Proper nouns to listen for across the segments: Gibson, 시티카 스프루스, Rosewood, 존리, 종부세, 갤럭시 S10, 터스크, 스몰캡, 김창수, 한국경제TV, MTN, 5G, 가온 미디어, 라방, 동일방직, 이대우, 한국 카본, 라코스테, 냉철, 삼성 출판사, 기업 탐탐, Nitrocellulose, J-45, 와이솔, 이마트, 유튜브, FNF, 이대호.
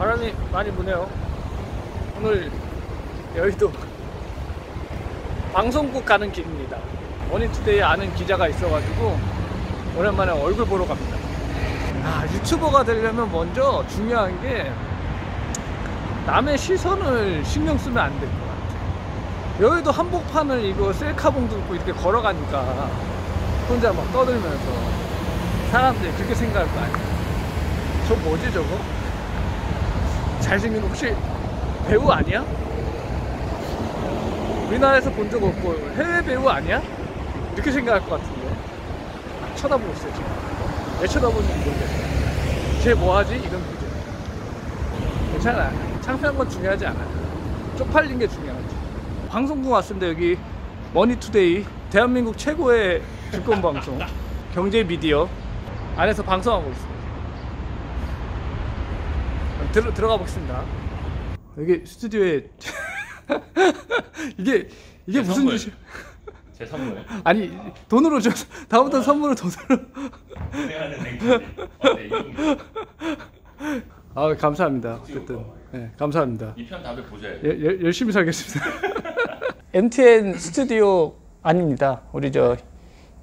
바람이 많이 부네요. 오늘 여의도 방송국 가는 길입니다. 머니투데이 아는 기자가 있어가지고 오랜만에 얼굴 보러 갑니다. 아, 유튜버가 되려면 먼저 중요한 게 남의 시선을 신경 쓰면 안 될 것 같아. 여의도 한복판을 이거 셀카봉 들고 이렇게 걸어가니까 혼자 막 떠들면서 사람들이 그렇게 생각할 거 아니야. 저 뭐지 저거? 잘생긴 혹시 배우 아니야? 우리나라에서 본 적 없고 해외 배우 아니야? 이렇게 생각할 것 같은데 쳐다보고 있어요 지금. 왜 쳐다보는지 모르겠어요. 쟤 뭐하지? 이런 문제. 괜찮아. 창피한 건 중요하지 않아. 쪽팔린 게 중요하지. 방송국 왔습니다. 여기 머니투데이, 대한민국 최고의 주권방송 경제미디어 안에서 방송하고 있습니다. 들어가 보겠습니다. 여기 스튜디오에 이게 무슨 짓이야? 제 선물. 아니 돈으로 줘. 다음부터 선물을 돈으로. 고생하는 냉철. 아, 감사합니다. 어쨌든 네, 감사합니다. 이 편 다들 보셔야 돼요. 열심히 살겠습니다. MTN 스튜디오 아닙니다. 우리 저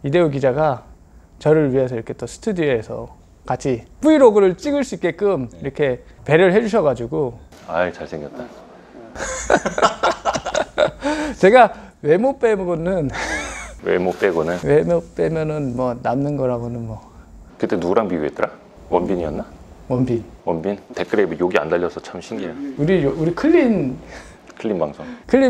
이대우 기자가 저를 위해서 이렇게 또 스튜디오에서 같이 브이로그를 찍을 수 있게끔 이렇게 배려를 해주셔가지고. 아이, 잘생겼다. 제가 외모 빼고는 외모 빼면은 뭐 남는 거라고는 뭐. 그때 누구랑 비교했더라? 원빈이었나? 원빈? 댓글에 욕이 안 달려서 참 신기해. 우리 클린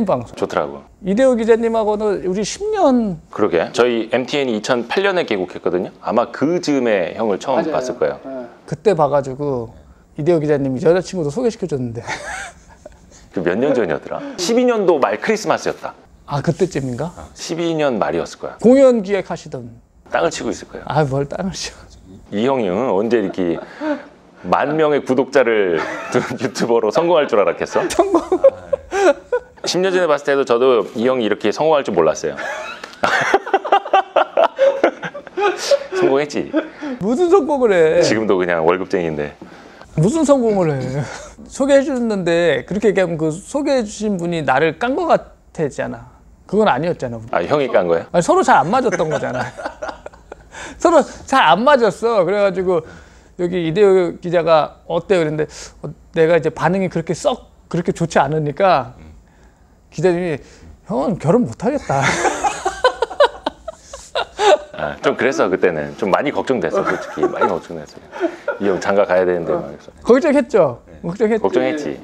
방송 좋더라고. 이대호 기자님하고는 우리 10년. 그러게. 저희 MTN이 2008년에 개국했거든요. 아마 그 즈음에 형을 처음 맞아요. 봤을 거예요. 네. 그때 봐가지고 이대호 기자님이 여자친구도 소개시켜줬는데 그 몇 년 전이었더라? 12년도 말 크리스마스였다. 아, 그때쯤인가? 12년 말이었을 거야. 공연 기획하시던. 땅을 치고 있을 거예요. 아, 뭘 땅을 치고. 이 형이 언제 이렇게 10,000명의 구독자를 둔 유튜버로 성공할 줄 알았겠어? 성공. 10년 전에 봤을 때도 저도 이 형이 이렇게 성공할 줄 몰랐어요. 성공했지. 무슨 성공을 해? 지금도 그냥 월급쟁이인데. 무슨 성공을 해? 소개해 주셨는데 그렇게 얘기하면 그 소개해 주신 분이 나를 깐 거 같았잖아. 그건 아니었잖아. 아, 형이 깐 거야? 아니, 서로 잘 안 맞았던 거잖아. 서로 잘 안 맞았어. 그래가지고 여기 이대호 기자가 어때요? 그랬는데 내가 이제 반응이 그렇게 썩 그렇게 좋지 않으니까 기자님이 형은 결혼 못하겠다. 아, 좀 그랬어. 그때는 좀 많이 걱정됐어. 솔직히 많이 걱정됐어요. 이 형 장가 가야 되는데 막 그래서. 걱정했죠. 네. 걱정했지.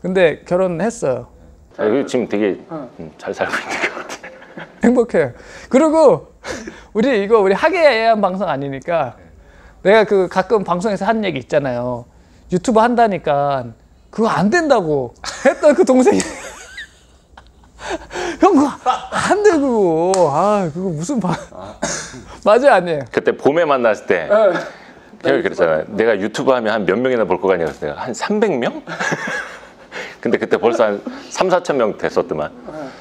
근데 결혼했어요. 아, 지금 되게 잘 살고 있는 것 같아. 행복해요. 그리고 우리 학예에 의한 방송 아니니까 내가 그 가끔 방송에서 한 얘기 있잖아요. 유튜브 한다니까 그거 안 된다고 했던 그 동생이 형 그거 안 돼 그거. 아, 그거 무슨 맞아요 아니에요? 그때 봄에 만났을 때 형이 그랬잖아요. 내가 유튜브 하면 한 몇 명이나 볼 거 같냐고. 그래서 내가 한 300명? 근데 그때 벌써 한 3,000~4,000명 됐었더만.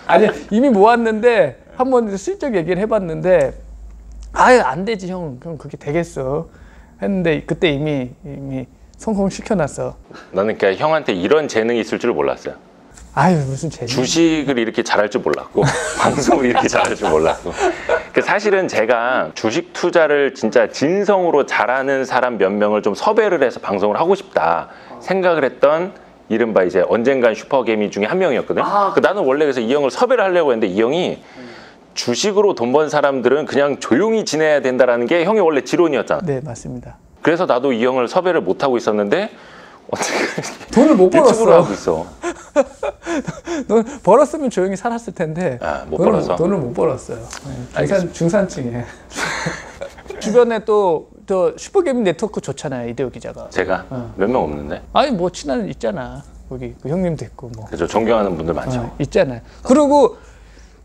아니, 이미 모았는데 한번 슬쩍 얘기를 해봤는데 아유 안 되지 형, 그럼 그게 되겠어 했는데 그때 이미 성공시켜놨어. 나는 그러니까 형한테 이런 재능이 있을 줄 몰랐어요. 아유, 무슨 재능. 주식을 이렇게 잘할 줄 몰랐고 방송을 이렇게 잘할 줄 몰랐고. 사실은 제가 주식 투자를 진짜 진성으로 잘하는 사람 몇 명을 좀 섭외를 해서 방송을 하고 싶다 생각을 했던 이른바 이제 언젠간 슈퍼개미 중에 한 명이었거든. 나는 원래 그래서 이 형을 섭외를 하려고 했는데 이 형이 주식으로 돈 번 사람들은 그냥 조용히 지내야 된다는 게 형이 원래 지론이었잖아. 네, 맞습니다. 그래서 나도 이 형을 섭외를 못하고 있었는데 돈을 못 벌었어. 하고 있어. 돈 벌었으면 조용히 살았을 텐데. 아, 못 벌었어. 돈을 못 벌었어요. 중산층에. 주변에 또 슈퍼게임 네트워크 좋잖아요, 이대호 기자가. 제가? 몇 명 없는데? 아니, 뭐 친한 있잖아. 거기 그 형님도 있고 뭐. 그렇죠, 존경하는 분들 많죠. 있잖아요. 그리고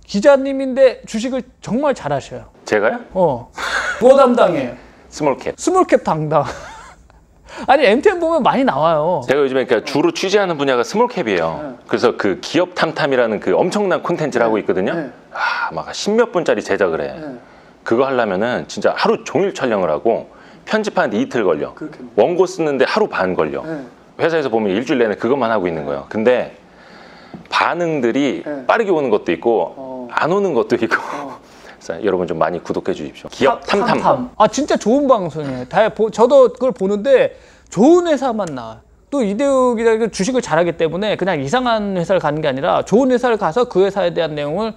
기자님인데 주식을 정말 잘하셔요. 제가요? 뭐 담당해요? 스몰캡 담당. 아니, MTN 보면 많이 나와요. 제가 요즘에 그러니까 주로 취재하는 분야가 스몰캡이에요. 그래서 그 기업 탐탐이라는 그 엄청난 콘텐츠를 하고 있거든요. 아, 막 10몇 분짜리 제작을 해. 그거 하려면은 진짜 하루 종일 촬영을 하고 편집하는데 이틀 걸려. 원고 쓰는데 하루 반 걸려. 회사에서 보면 일주일 내내 그것만 하고 있는 거예요. 근데 반응들이 네. 빠르게 오는 것도 있고 안 오는 것도 있고 여러분 좀 많이 구독해 주십시오. 기업 탐탐. 아 진짜 좋은 방송이에요. 저도 그걸 보는데 좋은 회사만 나와요. 또 이대우 기자가 주식을 잘하기 때문에 그냥 이상한 회사를 가는 게 아니라 좋은 회사를 가서 그 회사에 대한 내용을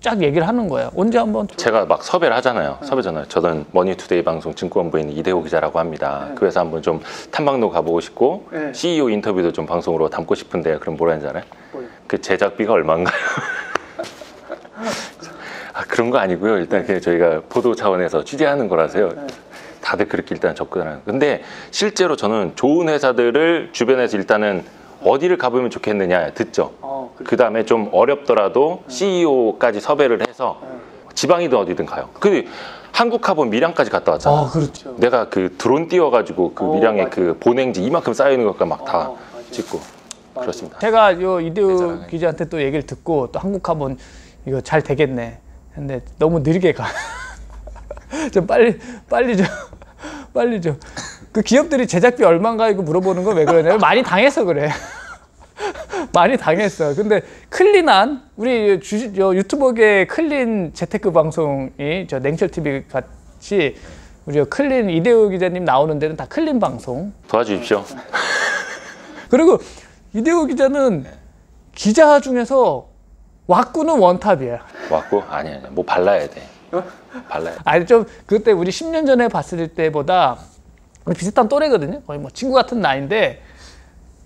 쫙 얘기를 하는 거예요. 언제 한번 제가 막 섭외를 하잖아요. 네. 섭외잖아요. 저는 머니투데이 방송 증권부에 있는 이대호 기자라고 합니다. 네. 그 회사 한번 좀 탐방도 가보고 싶고 네. CEO 인터뷰도 좀 방송으로 담고 싶은데 그럼 뭐라 하는지 알아요? 네. 그 제작비가 얼마인가요? 아, 그런 거 아니고요. 일단 그냥 저희가 보도 차원에서 취재하는 거라서요. 네. 다들 그렇게 일단 접근하는. 근데 실제로 저는 좋은 회사들을 주변에서 일단은 어디를 가보면 좋겠느냐 듣죠. 그 다음에 좀 어렵더라도 CEO까지 섭외를 해서 지방이든 어디든 가요. 근데 한국 카본 밀양까지 갔다 왔잖아. 그렇죠. 내가 그 드론 띄워가지고 그 밀양의 그 보냉지 이만큼 쌓여있는 것과 막 다 찍고 맞아. 그렇습니다. 제가 요 이대우 기자한테 또 얘기를 듣고 또 한국 카본 이거 잘 되겠네. 근데 너무 느리게 가. 좀 빨리 좀. 그 기업들이 제작비 얼마인가 이거 물어보는 건 왜 그러냐면 많이 당해서 그래. 많이 당했어. 근데 클린한 우리 유튜버계 클린 재테크 방송이 저 냉철tv 같이 우리 클린 이대우 기자님 나오는 데는 다 클린 방송 도와주십시오. 그리고 이대우 기자는 기자 중에서 왁구는 원탑이야. 왁구? 아니야. 뭐 발라야 돼. 발라야 돼. 아니 좀 그때 우리 10년 전에 봤을 때보다 비슷한 또래거든요. 거의 뭐 친구 같은 나이인데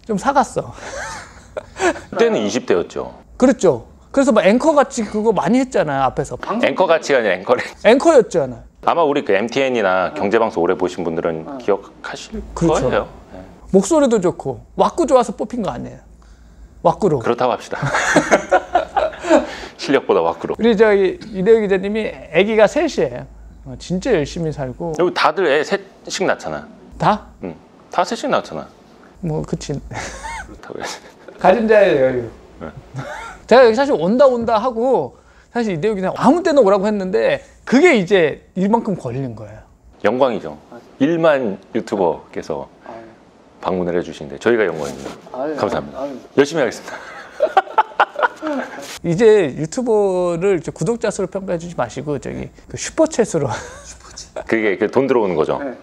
좀 사갔어. 그때는 20대였죠. 그렇죠. 그래서 막 앵커같이 그거 많이 했잖아요. 앞에서 앵커같이가 아니라 앵커였잖아요. 아마 우리 그 MTN이나 경제방송 오래 보신 분들은 기억하실 그렇죠. 거예요. 네. 목소리도 좋고 왁구 좋아서 뽑힌 거 아니에요. 왁구로 그렇다고 합시다. 실력보다 왁구로. 우리 저기 이대우 기자님이 아기가 셋이에요. 진짜 열심히 살고 여기 다들 애 셋씩 낳잖아. 다? 응. 다 셋씩 낳잖아. 뭐 그치. 그렇다고 해서 가진자의 여유. 네. 제가 여기 사실 온다 하고 사실 이대우 기자 아무 때나 오라고 했는데 그게 이제 이만큼 걸린 거예요. 영광이죠. 1만 유튜버께서 방문을 해주시는데 저희가 영광입니다. 감사합니다. 열심히 하겠습니다. 이제 유튜버를 구독자 수로 평가해 주지 마시고 저기 그 슈퍼챗으로. 그게 그 돈 들어오는 거죠. 네.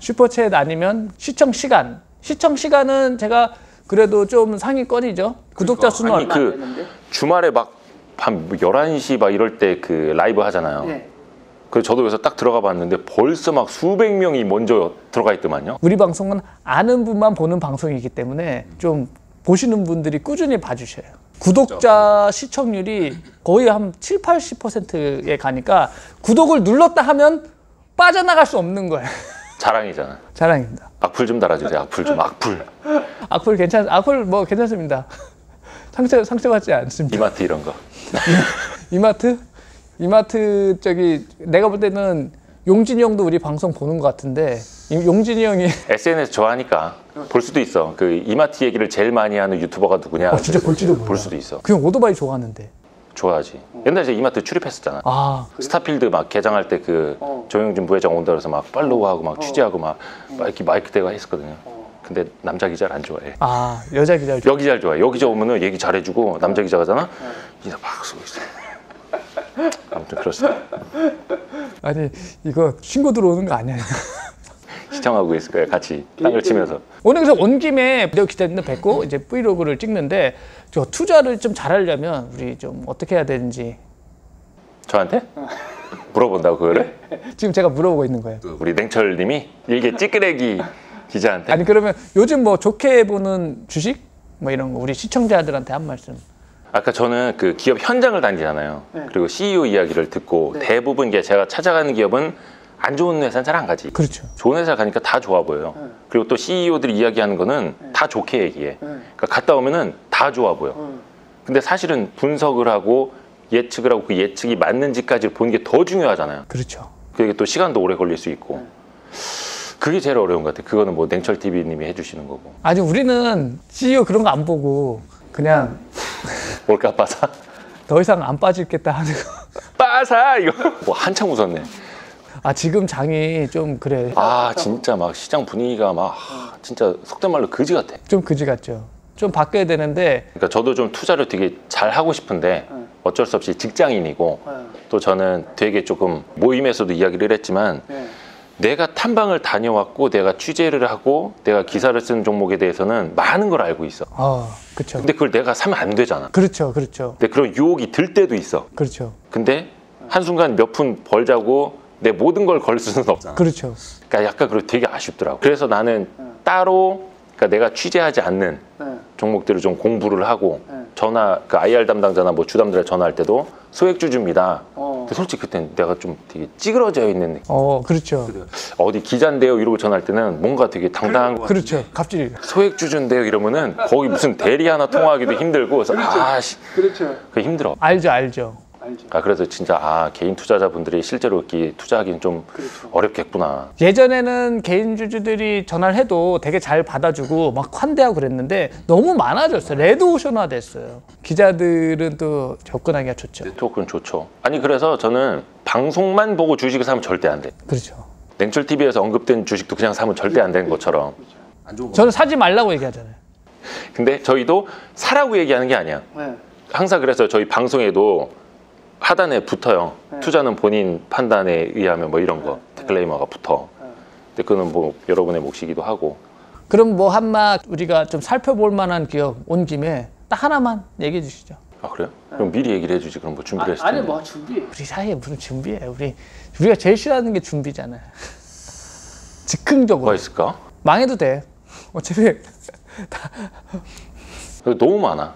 슈퍼챗 아니면 시청시간. 시청시간은 제가 그래도 좀 상위권이죠. 구독자 수는 얼마 안 되는데? 주말에 막 밤 11시 막 이럴 때 그 라이브 하잖아요. 네. 그래서 저도 여기서 딱 들어가 봤는데 벌써 막 수백 명이 먼저 들어가 있더만요. 우리 방송은 아는 분만 보는 방송이기 때문에 좀 보시는 분들이 꾸준히 봐주셔요. 구독자 시청률이 거의 한 7, 80%에 가니까 구독을 눌렀다 하면 빠져나갈 수 없는 거예요. 자랑이잖아. 자랑입니다. 악플 좀 달아주세요. 악플 좀. 악플. 악플 괜찮. 악플 뭐 괜찮습니다. 상처받지 않습니다. 이마트 이런 거. 이마트 저기 내가 볼 때는 용진이 형도 우리 방송 보는 것 같은데 용진이 형이 SNS 좋아하니까 볼 수도 있어. 그 이마트 얘기를 제일 많이 하는 유튜버가 누구냐. 진짜 볼지도 몰라. 볼 수도 있어. 그냥 오토바이 좋아하는데. 좋아하지. 옛날에 이제 이마트 출입했었잖아. 스타필드 막 개장할 때 그 조영진 부회장 온다 그래서 막 팔로우하고 막 취재하고 막 마이크 대고 했었거든요. 근데 남자 기자를 안 좋아해. 여자 기자를 좋아해. 여기자를 좋아해. 여기자 오면은 얘기 잘해주고 남자 기자가잖아. 이제 막 쓰고 있어. 아무튼 그렇습니다. 아니 이거 신고 들어오는 거 아니야. 시청하고 있을 거예요. 같이 땅을 치면서. 오늘 그래서 온 김에 이대우 기자님도 뵙고 이제 브이로그를 찍는데 저 투자를 좀 잘하려면 우리 좀 어떻게 해야 되는지. 저한테? 물어본다고 그거를? 지금 제가 물어보고 있는 거예요. 우리 냉철 님이 이게 찌끄레기 기자한테. 아니 그러면 요즘 뭐 좋게 보는 주식 뭐 이런 거 우리 시청자들한테 한 말씀. 아까 저는 그 기업 현장을 다니잖아요. 네. 그리고 CEO 이야기를 듣고 네. 대부분 이게 제가 찾아가는 기업은 안 좋은 회사는 잘 안 가지. 그렇죠. 좋은 회사 가니까 다 좋아 보여요. 네. 그리고 또 CEO들이 이야기하는 거는 네. 다 좋게 얘기해. 네. 그러니까 갔다 오면은 다 좋아 보여. 근데 사실은 분석을 하고 예측을 하고 그 예측이 맞는지까지 보는 게 더 중요하잖아요. 그렇죠. 그게 또 시간도 오래 걸릴 수 있고. 네. 그게 제일 어려운 것 같아요. 그거는 뭐 냉철TV님이 해주시는 거고. 아니 우리는 CEO 그런 거 안 보고 그냥. 뭘까 빠사? 더 이상 안 빠지겠다 하는 거. 빠사 이거. 뭐 한참 웃었네. 아 지금 장이 좀 그래. 아 진짜 막 시장 분위기가 막 진짜 속된 말로 그지 같아. 좀 그지 같죠. 좀 바뀌어야 되는데. 그러니까 저도 좀 투자를 되게 잘 하고 싶은데 어쩔 수 없이 직장인이고 또 저는 되게 조금 모임에서도 이야기를 했지만 내가 탐방을 다녀왔고 내가 취재를 하고 내가 기사를 쓰는 종목에 대해서는 많은 걸 알고 있어. 아, 그렇죠. 근데 그걸 내가 사면 안 되잖아. 그렇죠, 그렇죠. 근데 그런 유혹이 들 때도 있어. 그렇죠. 근데 한순간 몇 푼 벌자고 내 모든 걸 걸 수는 없잖아. 그렇죠. 그러니까 약간 그리고 되게 아쉽더라고. 그래서 나는 따로 그러니까 내가 취재하지 않는 종목들을 좀 공부를 하고 전화, 그 IR 담당자나 뭐 주담들한테 전화할 때도 소액주주입니다. 근데 솔직히 그때는 내가 좀 되게 찌그러져 있는 느낌. 그렇죠. 어디 기자인데요 이러고 전화할 때는 뭔가 되게 당당한 거. 그렇죠. 갑질. 소액주주인데요 이러면은 거기 무슨 대리 하나 통화하기도 힘들고. 그래서 그렇죠. 아씨. 그렇죠. 그게 힘들어. 알죠, 알죠. 아, 그래서 진짜 아 개인 투자자분들이 실제로 이렇게 투자하기는 좀 그렇죠. 어렵겠구나. 예전에는 개인 주주들이 전화를 해도 되게 잘 받아주고 막 환대하고 그랬는데 너무 많아졌어요. 레드오션화 됐어요. 기자들은 또 접근하기가 좋죠. 네트워크는 좋죠. 아니 그래서 저는 방송만 보고 주식을 사면 절대 안 돼. 그렇죠. 냉철TV에서 언급된 주식도 그냥 사면 절대 안 되는 것처럼. 안 좋은 거. 저는 사지 말라고 얘기하잖아요. 근데 저희도 사라고 얘기하는 게 아니야. 네. 항상 그래서 저희 방송에도 하단에 붙어요. 네. 투자는 본인 판단에 의하면 뭐 이런 거 디클레이머가 붙어. 근데 그거는 뭐 여러분의 몫이기도 하고. 그럼 뭐 한마 우리가 좀 살펴볼 만한 기업 온 김에 딱 하나만 얘기해 주시죠. 아 그래요? 네. 그럼 미리 얘기를 해주지. 그럼 뭐 준비를 했을 텐데. 아니 뭐 준비. 우리 사이에 무슨 준비해. 우리가 제일 싫어하는 게 준비잖아요. 즉흥적으로. 뭐가 있을까? 망해도 돼. 어차피 다. 너무 많아.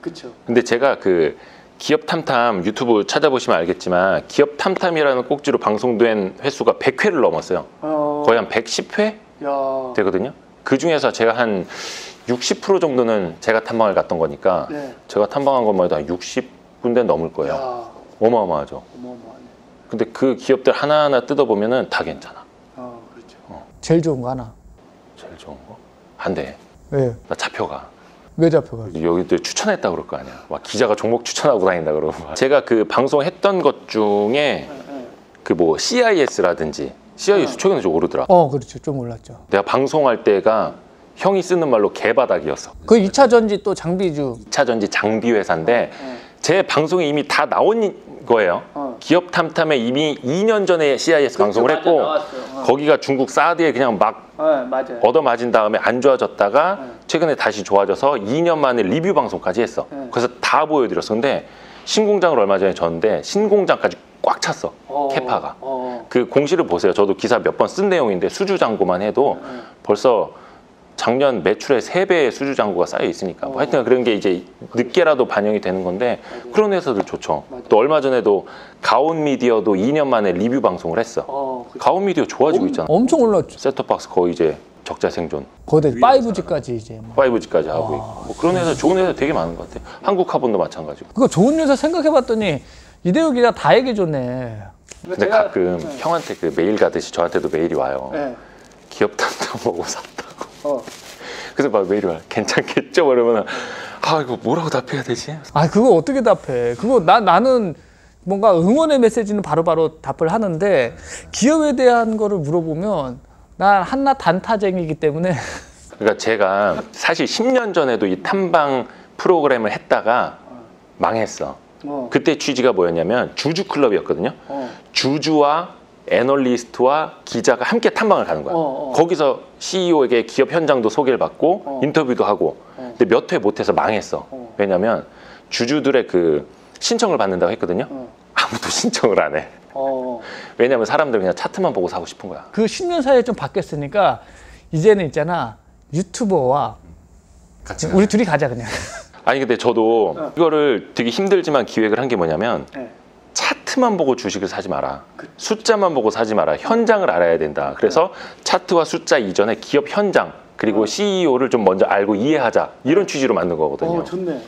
그렇죠. 근데 제가 그 기업 탐탐 유튜브 찾아보시면 알겠지만 기업 탐탐이라는 꼭지로 방송된 횟수가 100회를 넘었어요. 거의 한 110회 야. 되거든요. 그중에서 제가 한 60% 정도는 제가 탐방을 갔던 거니까 네. 제가 탐방한 것만 해도 한 60군데 넘을 거예요. 야. 어마어마하죠. 어마어마하네. 근데 그 기업들 하나하나 뜯어보면 다 괜찮아. 그렇죠. 제일 좋은 거 하나. 제일 좋은 거? 안 돼. 왜? 나 잡혀가. 왜 잡혀가? 여기 또 추천했다 그럴 거 아니야. 막 기자가 종목 추천하고 다닌다 그러고. 제가 그 방송했던 것 중에 그 뭐 CIS라든지 CIS 최근에 좀 오르더라. 그렇죠. 좀 올랐죠. 내가 방송할 때가 형이 쓰는 말로 개바닥이었어. 그 2차 전지 또 장비주. 2차 전지 장비 회사인데 제 방송이 이미 다 나온 거예요. 기업 탐탐에 이미 2년 전에 CIS 방송을 했고 거기가 중국 사드에 그냥 막 얻어맞은 다음에 안 좋아졌다가 최근에 다시 좋아져서 2년 만에 리뷰 방송까지 했어. 그래서 다 보여드렸어. 근데 신공장을 얼마 전에 졌는데 신공장까지 꽉 찼어. 캐파가. 그 공시를 보세요. 저도 기사 몇 번 쓴 내용인데 수주잔고만 해도 벌써 작년 매출의 3배의 수주잔고가 쌓여 있으니까 뭐 하여튼 그런 게 이제 늦게라도 반영이 되는 건데 그런 회사들 좋죠. 또 얼마 전에도 가온 미디어도 2년 만에 리뷰 방송을 했어. 가온 미디어 좋아지고 있잖아. 엄청 올랐죠. 셋톱박스 거의 이제 적자 생존. 거기다 5G까지 이제. 뭐. 5G까지 하고 있고. 뭐 그런 회사 좋은 회사 되게 많은 것 같아. 한국 카본도 마찬가지고. 그거 좋은 회사 생각해봤더니 이대우 기자 다 얘기해줬네. 근데 가끔 형한테 그 메일 가듯이 저한테도 메일이 와요. 기업 탐탐 보고 샀다고. 그래서 막 메일이 와요. 괜찮겠죠? 그러면 아 이거 뭐라고 답해야 되지? 아 그거 어떻게 답해? 그거 나는 뭔가 응원의 메시지는 바로바로 답을 하는데 기업에 대한 거를 물어보면 난 한낱 단타쟁이기 때문에. 그러니까 제가 사실 10년 전에도 이 탐방 프로그램을 했다가 망했어. 그때 취지가 뭐였냐면 주주클럽이었거든요. 주주와 애널리스트와 기자가 함께 탐방을 가는 거야. 거기서 CEO에게 기업 현장도 소개를 받고 인터뷰도 하고. 근데 몇 회 못해서 망했어. 왜냐면 주주들의 그 신청을 받는다고 했거든요. 아무도 신청을 안 해. 왜냐면 사람들 그냥 차트만 보고 사고 싶은 거야. 그 10년 사이에 좀 바뀌었으니까 이제는 있잖아 유튜버와 같이 우리 둘이 가자 그냥. 아니 근데 저도 이거를 되게 힘들지만 기획을 한 게 뭐냐면 차트만 보고 주식을 사지 마라. 숫자만 보고 사지 마라. 현장을 알아야 된다. 그래서 차트와 숫자 이전에 기업 현장 그리고 CEO를 좀 먼저 알고 이해하자 이런 취지로 만든 거거든요. 좋네.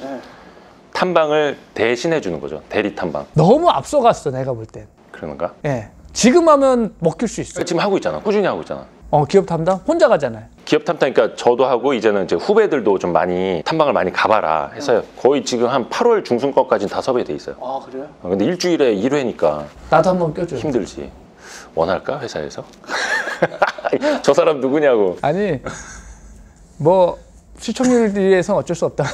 탐방을 대신해 주는 거죠. 대리 탐방. 너무 앞서갔어 내가 볼 땐. 그러는가? 예. 지금 하면 먹힐 수 있어. 지금 하고 있잖아. 꾸준히 하고 있잖아. 기업 탐탐? 혼자 가잖아요. 기업 탐탐이니까 저도 하고 이제는 이제 후배들도 좀 많이 탐방을 많이 가봐라 해서 거의 지금 한 8월 중순 것까지는 다 섭외돼 있어요. 아 그래요? 근데 일주일에 1회니까 나도 한번 껴줘요. 힘들지. 원할까 회사에서? 저 사람 누구냐고. 아니 뭐 시청률에선 어쩔 수 없다.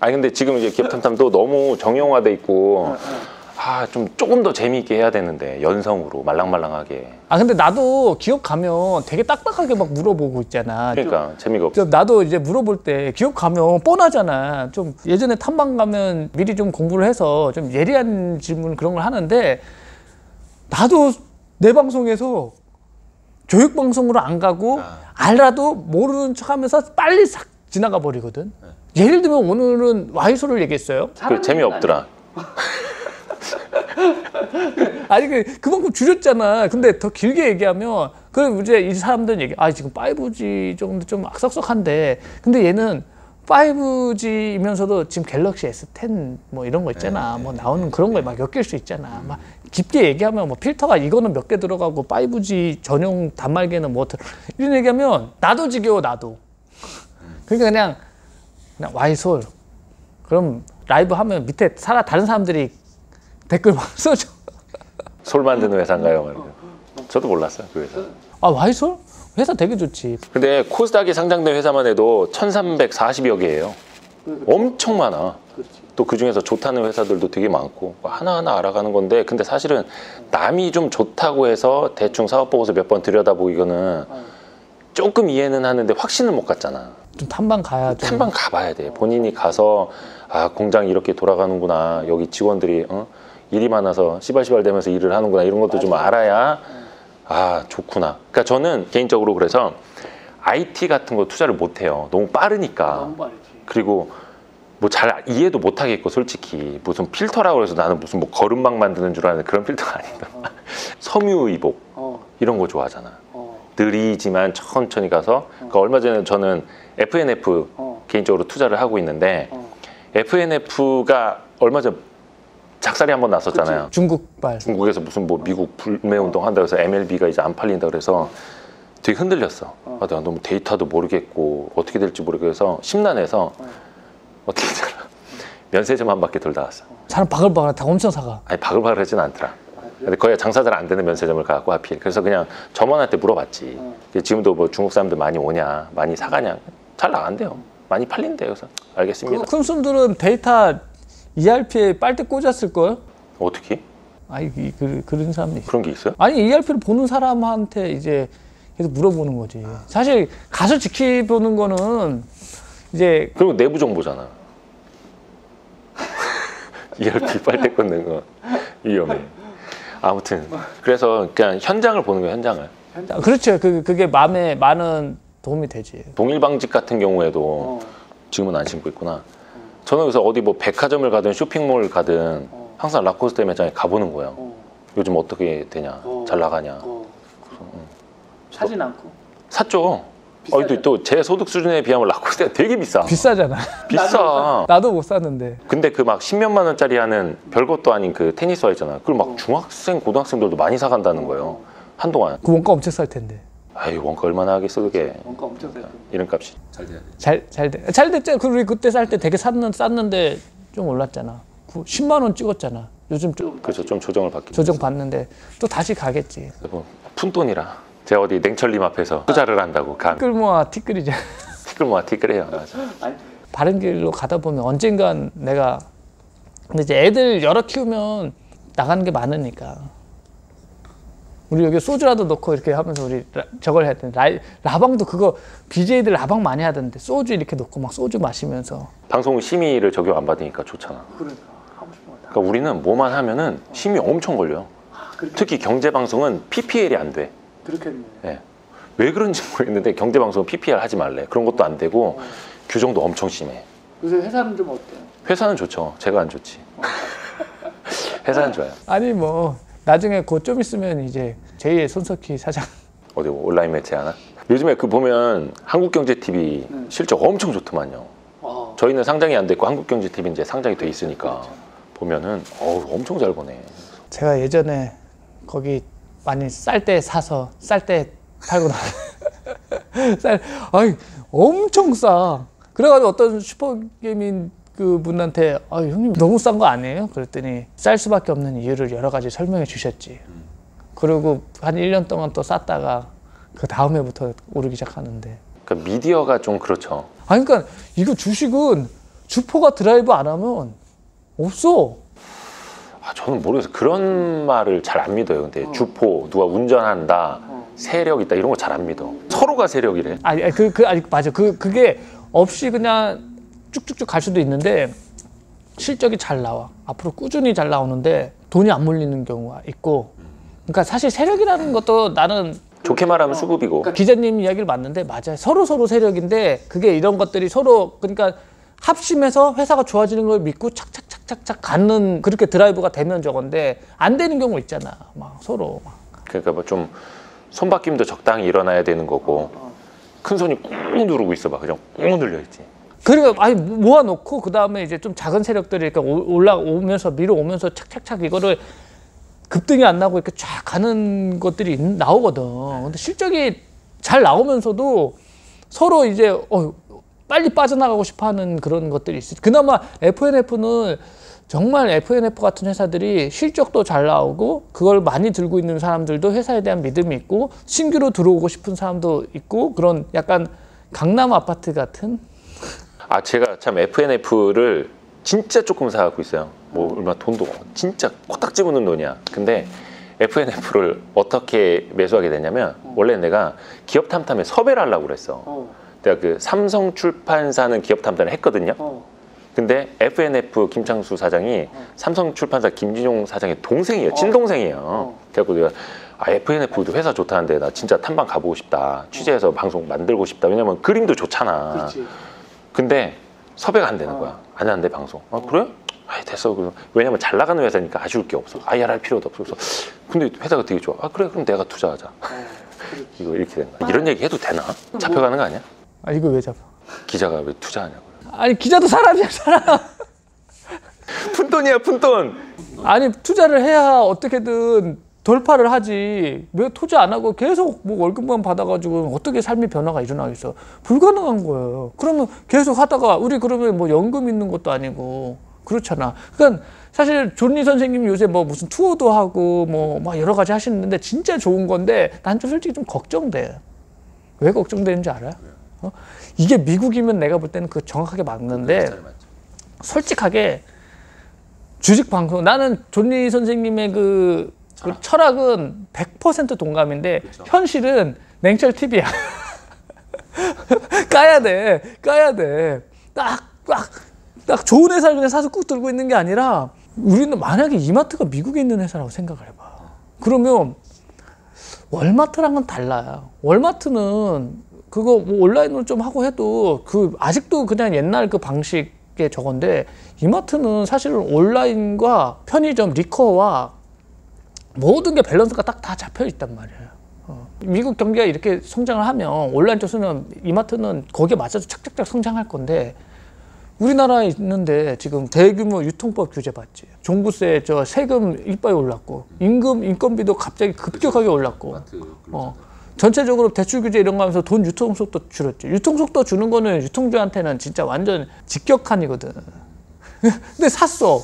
아니 근데 지금 이제 기업탐탐도 너무 정형화돼 있고 아, 좀 조금 더 재미있게 해야 되는데 연성으로 말랑말랑하게. 아 근데 나도 기업 가면 되게 딱딱하게 막 물어보고 있잖아. 그러니까 좀, 재미가 없어. 나도 이제 물어볼 때 기업 가면 뻔하잖아. 좀 예전에 탐방 가면 미리 좀 공부를 해서 좀 예리한 질문 그런 걸 하는데 나도 내 방송에서 교육 방송으로 안 가고 알아도 모르는 척하면서 빨리 싹 지나가 버리거든. 예를 들면 오늘은 와이솔을 얘기했어요. 그 재미없더라. 아니 그만큼 줄였잖아. 근데 더 길게 얘기하면 그럼 이제 이 사람들은 얘기 아 지금 5G 정도 좀 악석석한데 근데 얘는 5G이면서도 지금 갤럭시 S10 뭐 이런 거 있잖아. 뭐 나오는 그런 거에 막 엮일 수 있잖아. 막 깊게 얘기하면 뭐 필터가 이거는 몇 개 들어가고 5G 전용 단말기는 뭐 이런 얘기하면 나도 지겨워 나도. 그러니까 그냥 와이솔 그럼 라이브 하면 밑에 다른 사람들이 댓글 막 써줘. 솔 만드는 회사인가요? 말이에요. 저도 몰랐어요, 그 회사. 아, 와이솔? 회사 되게 좋지. 근데 코스닥에 상장된 회사만 해도 1340여 개예요. 엄청 많아. 또 그중에서 좋다는 회사들도 되게 많고 하나하나 알아가는 건데 근데 사실은 남이 좀 좋다고 해서 대충 사업보고서 몇 번 들여다보기는 조금 이해는 하는데 확신을 못 갖잖아. 좀 탐방 가야 돼. 탐방 가봐야 돼. 본인이 가서 아 공장 이렇게 돌아가는구나. 여기 직원들이 일이 많아서 시발시발 되면서 일을 하는구나 이런 것도 맞아. 좀 알아야 아 좋구나. 그러니까 저는 개인적으로 그래서 IT 같은 거 투자를 못 해요. 너무 빠르니까. 너무 빠르지. 그리고 뭐 잘 이해도 못 하겠고 솔직히 무슨 필터라고 해서 나는 무슨 뭐 거름망 만드는 줄 아는 그런 필터가 아니다. 섬유의복 이런 거 좋아하잖아. 느리지만 천천히 가서 그러니까 얼마 전에 저는 FNF 개인적으로 투자를 하고 있는데 FNF가 얼마 전 작살이 한번 났었잖아요. 그치? 중국에서 무슨 뭐 미국 불매운동 한다고 해서 MLB가 이제 안 팔린다 그래서 되게 흔들렸어. 아, 내가 너무 데이터도 모르겠고 어떻게 될지 모르고 해서 심란해서 어떻게 되나 면세점 한 바퀴 돌다 왔어. 사람 바글바글 다 엄청 사가. 아니 바글바글 하진 않더라. 근데 거의 장사 잘 안 되는 면세점을 가고 하필 그래서 그냥 점원한테 물어봤지. 지금도 뭐 중국 사람들 많이 오냐 많이 사가냐 잘 나간대요. 많이 팔린대요. 그래서 알겠습니다. 그 큰손들은 데이터 ERP에 빨대 꽂았을걸? 어떻게? 아니 그런 사람이 그런 게 있어요? 아니 ERP를 보는 사람한테 이제 계속 물어보는 거지. 사실 가서 지켜보는 거는 이제 그리고 내부 정보잖아. ERP 빨대 꽂는 거 위험해. 아무튼 그래서 그냥 현장을 보는 거예요. 현장을. 그렇죠. 그게 마음에 많은 도움이 되지. 동일방직 같은 경우에도 지금은 안 신고 있구나. 저는 그래서 어디 뭐 백화점을 가든 쇼핑몰 가든 항상 라코스테 매장에 가보는 거예요. 요즘 어떻게 되냐, 잘 나가냐. 그래서, 사진 않고? 샀죠. 또 제 소득 수준에 비하면 라코스테가 되게 비싸. 비싸잖아. 비싸. 나도 못 샀는데. 근데 그 막 십몇만 원짜리 하는 별것도 아닌 그 테니스화 있잖아. 그걸 막 중학생, 고등학생들도 많이 사간다는 거예요. 한동안. 그 원가 엄청 쌀 텐데. 아이 원가 얼마나 하겠어 그게. 원가 엄청 쌀 텐데. 이런 값이. 잘 돼야 돼. 잘 됐잖아. 우리 그때 살 때 되게 쌌는데 좀 올랐잖아. 10만 원 찍었잖아. 요즘 좀. 그래서 좀 조정을 받기. 조정 받는데 또 다시 가겠지. 뭐 푼돈이라. 제가 어디 냉철님 앞에서 투자를 한다고 감. 티끌모아 티끌이에요. 맞아. 바른 길로 가다 보면 언젠간 내가 근데 이제 애들 여러 키우면 나가는 게 많으니까 우리 여기 소주라도 넣고 이렇게 하면서 우리 저걸 해야 되는데 라방도 그거 BJ들 라방 많이 하던데 소주 이렇게 넣고 막 소주 마시면서 방송 심의를 적용 안 받으니까 좋잖아. 그러니까 하고 싶은 거 다. 그러니까 우리는 뭐만 하면은 심의 엄청 걸려요. 특히 경제 방송은 PPL이 안 돼. 그렇겠네. 네. 왜 그런지 모르겠는데 경제방송은 PPR 하지 말래. 그런 것도 안 되고 규정도 엄청 심해. 요새 회사는 좀 어때요? 회사는 좋죠. 제가 안 좋지. 회사는 좋아요. 아니 뭐 나중에 곧 좀 있으면 이제 제2의 손석희 사장 어디 온라인 매체 하나? 요즘에 그 보면 한국경제TV 실적 엄청 좋더만요. 저희는 상장이 안 됐고 한국경제TV 이제 상장이 돼 있으니까 보면은 어우 엄청 잘 보네. 제가 예전에 거기 많이 쌀 때 사서 쌀 때 팔고 쌀 아이 엄청 싸. 그래가지고 어떤 슈퍼게이밍 그 분한테 아 형님 너무 싼 거 아니에요? 그랬더니 쌀 수밖에 없는 이유를 여러 가지 설명해 주셨지. 그리고 한 1년 동안 또 쌌다가 그 다음 해부터 오르기 시작하는데. 그러니까 미디어가 좀 그렇죠. 아니 그러니까 이거 주식은 주포가 드라이브 안 하면 없어. 아, 저는 모르겠어요. 그런 말을 잘 안 믿어요. 근데 주포, 누가 운전한다, 세력 있다 이런 거 잘 안 믿어. 서로가 세력이래. 아니 맞아. 그게 없이 그냥 쭉쭉쭉 갈 수도 있는데 실적이 잘 나와. 앞으로 꾸준히 잘 나오는데 돈이 안 몰리는 경우가 있고. 그러니까 사실 세력이라는 것도 나는 좋게 말하면 수급이고. 그러니까 기자님 이야기를 맞는데 맞아요. 서로 세력인데 그게 이런 것들이 서로 그러니까 합심해서 회사가 좋아지는 걸 믿고 착착착착착 가는 그렇게 드라이브가 되면 저건데 안 되는 경우 있잖아. 막 서로. 막. 그러니까 뭐 좀 손바뀜도 적당히 일어나야 되는 거고 큰 손이 꾹 누르고 있어 봐. 그냥 꾹 눌려 있지. 그러니까 아니 모아놓고 그 다음에 이제 좀 작은 세력들이 이렇게 올라오면서 밀어오면서 착착착 이거를 급등이 안 나고 이렇게 쫙 가는 것들이 나오거든. 근데 실적이 잘 나오면서도 서로 이제 빨리 빠져나가고 싶어하는 그런 것들이 있어. 그나마 FNF는 정말 FNF 같은 회사들이 실적도 잘 나오고 그걸 많이 들고 있는 사람들도 회사에 대한 믿음이 있고 신규로 들어오고 싶은 사람도 있고 그런 약간 강남 아파트 같은. 아, 제가 참 FNF를 진짜 조금 사갖고 있어요. 뭐 얼마 돈도 진짜 코딱 집어넣는 돈이야. 근데 FNF를 어떻게 매수하게 되냐면 원래 내가 기업 탐탐에 섭외를 하려고 그랬어. 내가 그 삼성 출판사는 기업 탐탐을 했거든요. 근데 FNF 김창수 사장이 삼성 출판사 김진용 사장의 동생이에요. 친동생이에요. 그래갖고 내가 아, FNF도 회사 좋다는데 나 진짜 탐방 가보고 싶다. 취재해서 방송 만들고 싶다. 왜냐면 그림도 좋잖아. 그렇지. 근데 섭외가 안 되는 거야. 안 하는데 방송. 아, 그래? 아, 됐어. 왜냐면 잘 나가는 회사니까 아쉬울 게 없어. IR 할 필요도 없어. 근데 회사가 되게 좋아. 아, 그래. 그럼 내가 투자하자. 이거 이렇게 된 거야. 이런 얘기 해도 되나? 잡혀가는 거 아니야? 아, 이거 왜 잡아? 기자가 왜 투자하냐고. 아니, 기자도 사람이야, 사람. 푼돈이야, 푼돈. 아니, 투자를 해야 어떻게든 돌파를 하지. 왜 투자 안 하고 계속 뭐 월급만 받아가지고 어떻게 삶의 변화가 일어나겠어. 불가능한 거예요. 그러면 계속 하다가 우리 그러면 뭐 연금 있는 것도 아니고 그렇잖아. 그러니까 사실 존리 선생님 요새 뭐 무슨 투어도 하고 뭐 막 여러 가지 하시는데 진짜 좋은 건데 난 좀 솔직히 좀 걱정돼. 왜 걱정되는지 알아요? 어? 이게 미국이면 내가 볼 때는 그 정확하게 맞는데 솔직하게 주식 방송 나는 존리 선생님의 그 철학은 100% 동감인데 그쵸. 현실은 냉철TV야. 까야 돼. 딱 좋은 회사를 그냥 사서 꾹 들고 있는 게 아니라 우리는 만약에 이마트가 미국에 있는 회사라고 생각을 해봐. 그러면 월마트랑은 달라요. 월마트는 그거 뭐 온라인으로 좀 하고 해도 그 아직도 그냥 옛날 그 방식의 저건데 이마트는 사실은 온라인과 편의점, 리커와 모든 게 밸런스가 딱 다 잡혀 있단 말이에요. 미국 경기가 이렇게 성장을 하면 온라인 쪽에서는 이마트는 거기에 맞춰서 착착착 성장할 건데 우리나라에 있는데 지금 대규모 유통법 규제 받지. 종부세 저 세금 이빨 올랐고 임금 인건비도 갑자기 급격하게 올랐고 전체적으로 대출 규제 이런 거 하면서 돈 유통 속도 줄였지. 유통 속도 주는 거는 유통주한테는 진짜 완전 직격탄이거든. 근데 샀어.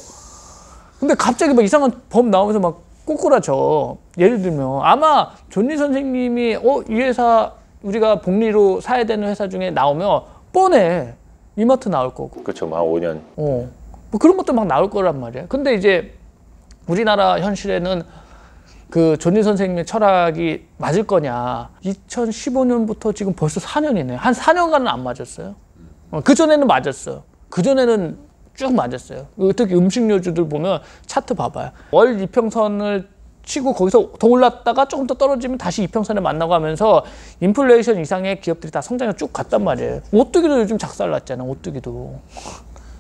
근데 갑자기 막 이상한 법 나오면서 막 꼬꾸라져. 예를 들면 아마 존리 선생님이 이 회사 우리가 복리로 사야 되는 회사 중에 나오면 뻔해. 이마트 나올 거고. 그렇죠. 막 5년. 뭐 그런 것도 막 나올 거란 말이야. 근데 이제 우리나라 현실에는 그 존리 선생님의 철학이 맞을 거냐. 2015년부터 지금 벌써 4년이네. 한 4년간은 안 맞았어요. 그전에는 맞았어요. 그전에는 쭉 맞았어요. 특히 음식료주들 보면 차트 봐봐요. 월 이평선을 치고 거기서 더 올랐다가 조금 더 떨어지면 다시 이평선에 만나고 하면서 인플레이션 이상의 기업들이 다 성장이 쭉 갔단 말이에요. 오뚜기도 요즘 작살났잖아. 오뚜기도.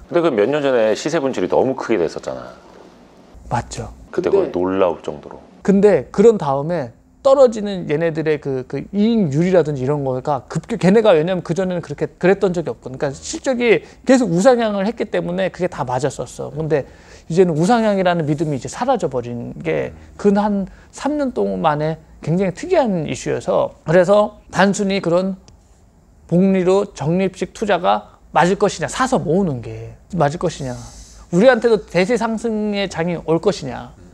근데 그 몇 년 전에 시세 분출이 너무 크게 됐었잖아. 맞죠. 그때 거의 놀라울 정도로. 근데 그런 다음에 떨어지는 얘네들의 그 이익률이라든지 이런 거가 걔네가 왜냐면 그전에는 그렇게 그랬던 적이 없고 그러니까 실적이 계속 우상향을 했기 때문에 그게 다 맞았었어. 근데 이제는 우상향이라는 믿음이 이제 사라져버린 게 근 한 3년 동안에 굉장히 특이한 이슈여서 그래서 단순히 그런 복리로 적립식 투자가 맞을 것이냐 사서 모으는 게 맞을 것이냐 우리한테도 대세 상승의 장이 올 것이냐